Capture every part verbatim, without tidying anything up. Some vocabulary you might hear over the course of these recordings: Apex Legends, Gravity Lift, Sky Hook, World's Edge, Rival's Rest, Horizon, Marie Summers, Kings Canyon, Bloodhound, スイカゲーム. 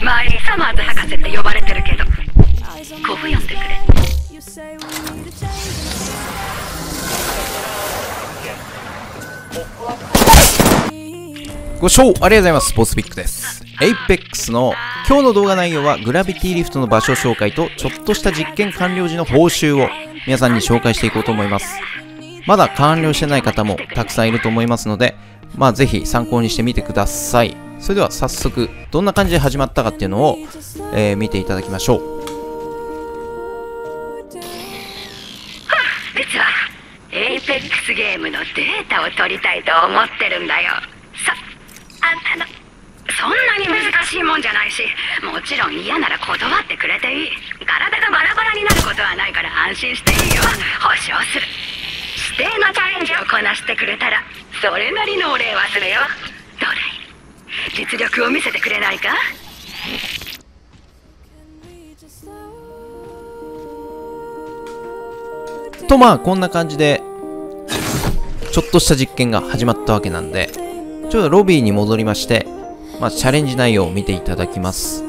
周りにサマーズ博士って呼ばれてるけど、ここ読んでくれ。ご視聴ありがとうございます。スポーツピックです。エイペックスの今日の動画内容はグラビティリフトの場所紹介とちょっとした実験完了時の報酬を皆さんに紹介していこうと思います。まだ完了してない方もたくさんいると思いますので、まあ、ぜひ参考にしてみてください。それでは早速どんな感じで始まったかっていうのを、えー、見ていただきましょう。実はエイペックスゲームのデータを取りたいと思ってるんだよ。さあんたのそんなに難しいもんじゃないし、もちろん嫌なら断ってくれていい。体がバラバラになることはないから安心していいよ。保証する。指定のチャレンジをこなしてくれたらそれなりのお礼はするよ。どれ実力を見せてくれないか。とまあこんな感じでちょっとした実験が始まったわけなんで、ちょうどロビーに戻りまして、まあチャレンジ内容を見ていただきます。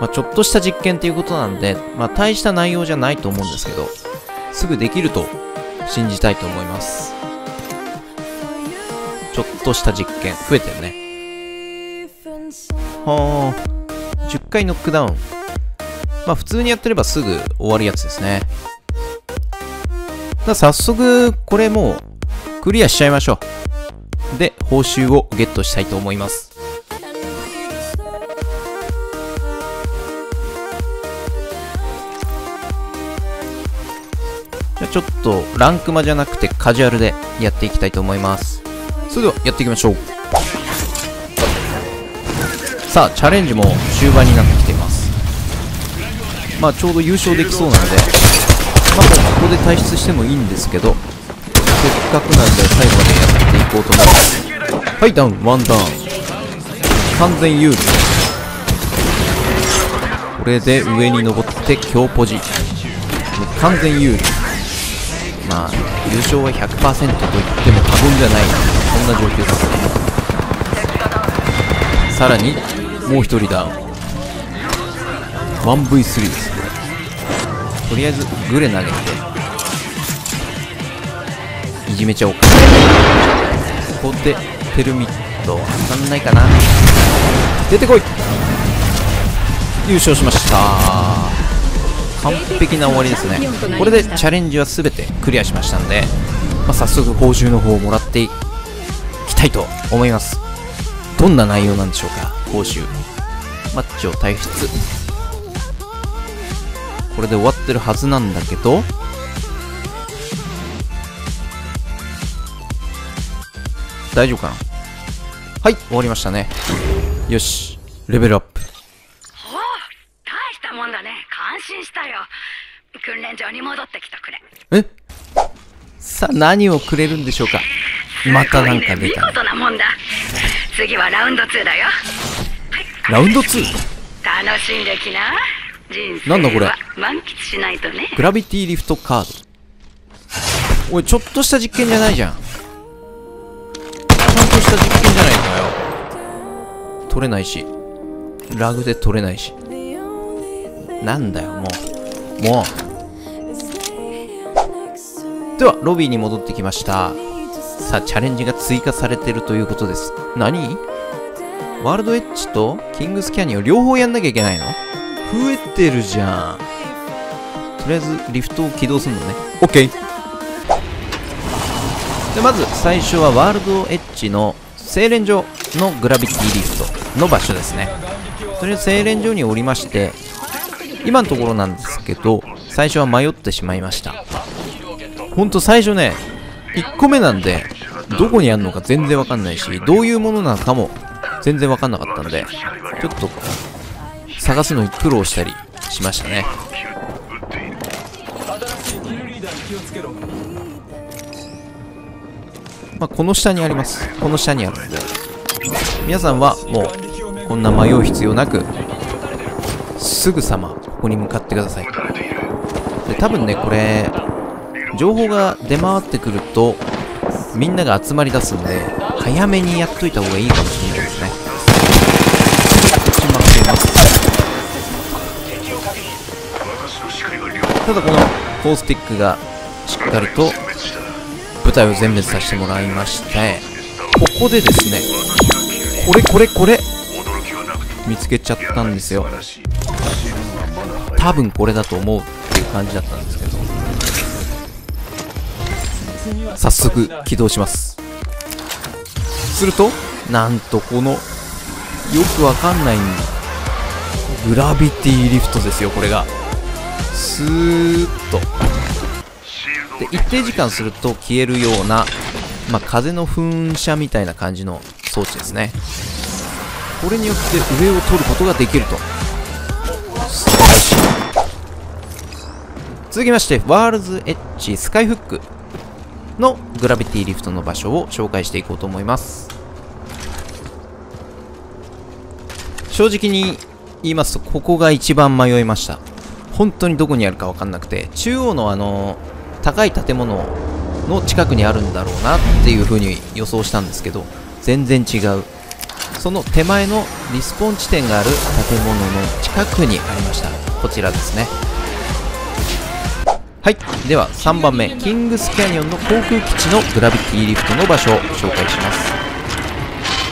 まあちょっとした実験ということなんで、まあ大した内容じゃないと思うんですけど、すぐできると信じたいと思います。ちょっとした実験増えてるね。はあ、じゅっかいノックダウン。まあ普通にやってればすぐ終わるやつですね。だ早速これもうクリアしちゃいましょう。で報酬をゲットしたいと思います。じゃあちょっとランクマじゃなくてカジュアルでやっていきたいと思います。それではやっていきましょう。さあチャレンジも終盤になってきています。まあちょうど優勝できそうなので、まあここで退出してもいいんですけど、せっかくなんで最後までやっていこうと思います。はい、ダウンワンダウン完全有利。これで上に登って強ポジ、もう完全有利。まあ優勝は ひゃくパーセント と言っても過言じゃない、そんな状況です。さらにもう一人ダウン、ワンブイスリー ですね。とりあえずグレ投げていじめちゃおうか。ここでテルミット当たんないかな。出てこい。優勝しました。完璧な終わりですね。これでチャレンジは全てクリアしましたんで、まあ、早速報酬の方をもらっていきたいと思います。どんな内容なんでしょうか。報酬マッチを退出、これで終わってるはずなんだけど、大丈夫かな。はい、終わりましたね。よし、レベルアップ。ほう、大したもんだね。感心したよ。訓練場に戻ってきてくれ。え、さあ何をくれるんでしょうか。またなんか出た、ね。見事なもんだ。次はラウンドツーだよ。はい、ラウンド ツー？ 楽しんできな。なんだこれ、満喫しないとね。グラビティリフトカード。おい、ちょっとした実験じゃないじゃん。ちゃんとした実験じゃないのかよ。取れないし、ラグで取れないし、なんだよもうもう。ではロビーに戻ってきました。さあチャレンジが追加されてるということです。何、ワールドエッジとキングスキャニオン両方やんなきゃいけないの。増えてるじゃん。とりあえずリフトを起動するのね。 OK。 でまず最初はワールドエッジの精錬場のグラビティリフトの場所ですね。とりあえず精錬場におりまして、今のところなんですけど、最初は迷ってしまいました。ほんと最初ね、いっこめなんでどこにあるのか全然わかんないし、どういうものなのかも全然わかんなかったんで、ちょっと探すのに苦労したりしましたね。まあ、この下にあります。この下にあるんで、皆さんはもうこんな迷う必要なく、すぐさまここに向かってください。で多分ね、これ情報が出回ってくるとみんなが集まりだすんで、早めにやっといた方がいいかもしれないですね。ただこのフォースティックがしっかりと部隊を全滅させてもらいまして、ここでですね、これこれこれ見つけちゃったんですよ。多分これだと思うっていう感じだったんですけど、早速起動します。するとなんとこのよくわかんないグラビティリフトですよ。これがスーッとで一定時間すると消えるような、まあ、風の噴射みたいな感じの装置ですね。これによって上を取ることができると。素晴らしい。続きましてワールズエッジスカイフックのグラビティリフトの場所を紹介していこうと思います。正直に言いますと、ここが一番迷いました。本当にどこにあるか分かんなくて、中央のあの高い建物の近くにあるんだろうなっていう風に予想したんですけど、全然違う。その手前のリスポン地点がある建物の近くにありました。こちらですね。はい、ではさんばんめ、キングスキャニオンの航空基地のグラビティリフトの場所を紹介します。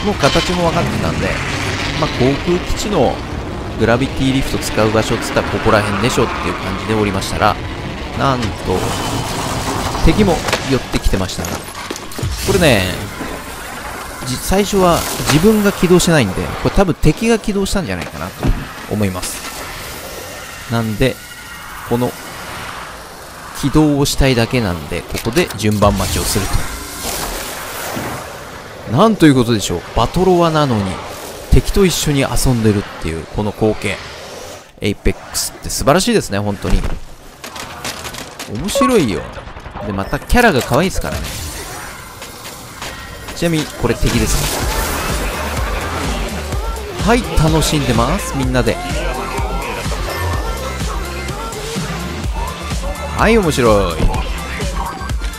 もう形も分かってたんで、まあ、航空基地のグラビティリフト使う場所っつったらここら辺でしょっていう感じでおりましたら、なんと敵も寄ってきてましたが、これね、最初は自分が起動してないんで、これ多分敵が起動したんじゃないかなと思います。なんでこの起動をしたいだけなんで、ここで順番待ちをすると。なんということでしょう。バトロワなのに敵と一緒に遊んでるっていうこの光景、エイペックスって素晴らしいですね。本当に面白いよ。でまたキャラが可愛いですからね。ちなみにこれ敵ですね。はい、楽しんでます、みんなで。はい、面白い。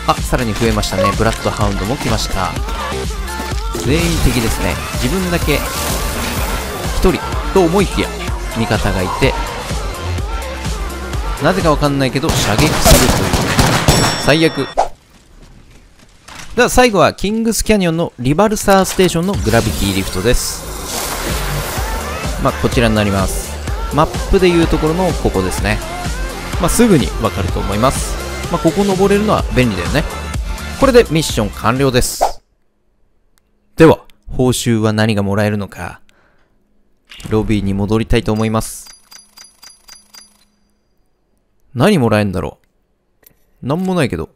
あ、さらに増えましたね。ブラッドハウンドも来ました。全員敵ですね。自分だけひとりと思いきや味方がいて、なぜかわかんないけど射撃するという最悪。では最後はキングスキャニオンのリバルサーステーションのグラビティリフトです。まあこちらになります。マップでいうところのここですね。まあ、すぐにわかると思います。まあ、ここ登れるのは便利だよね。これでミッション完了です。では、報酬は何がもらえるのか。ロビーに戻りたいと思います。何もらえるんだろう。なんもないけど。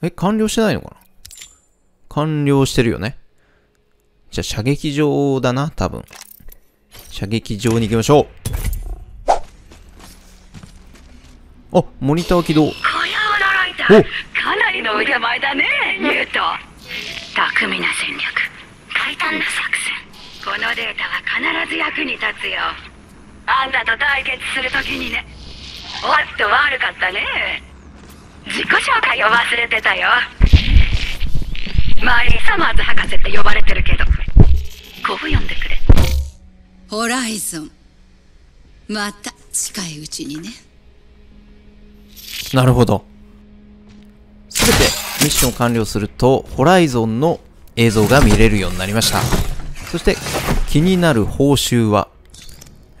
え、完了してないのかな？完了してるよね。じゃあ射撃場だな、多分。射撃場に行きましょう。あ、モニター起動。こりゃ驚いた。かなりの腕前だね、ニュート。巧みな戦略、大胆な作戦。このデータは必ず役に立つよ。あんたと対決するときにね。おっと、悪かったね。自己紹介を忘れてたよ。マリー・サマーズ博士って呼ばれてるけど、こぶ読んでくれ。ホライゾン。また近いうちにね。なるほど。すべてミッション完了するとホライゾンの映像が見れるようになりました。そして気になる報酬は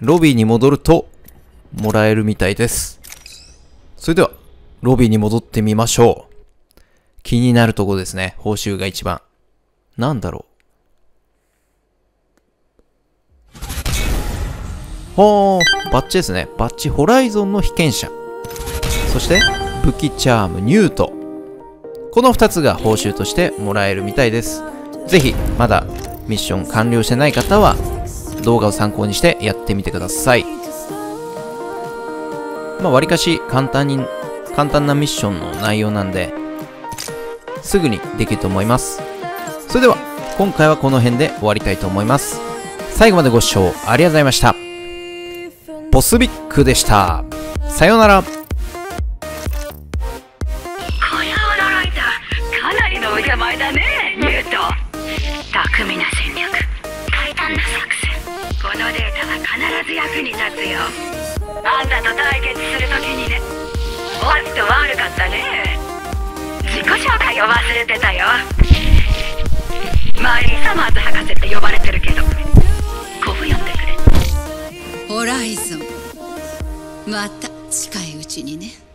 ロビーに戻るともらえるみたいです。それではロビーに戻ってみましょう。気になるところですね。報酬が一番なんだろう。ほー、バッチですね。バッチホライゾンの被験者、そして武器チャームニュート、このふたつが報酬としてもらえるみたいです。ぜひまだミッション完了してない方は動画を参考にしてやってみてください。まあわりかし簡単に簡単なミッションの内容なんですぐにできると思います。それでは今回はこの辺で終わりたいと思います。最後までご視聴ありがとうございました。ボスビックでした。さようなら。前だね。ニュート、巧みな戦略、大胆な作戦。このデータは必ず役に立つよ。あんたと対決するときにね。ワット悪かったね。自己紹介を忘れてたよ。マリー・サマーズ博士って呼ばれてるけど、こう呼んでくれ。ホライゾン、また近いうちにね。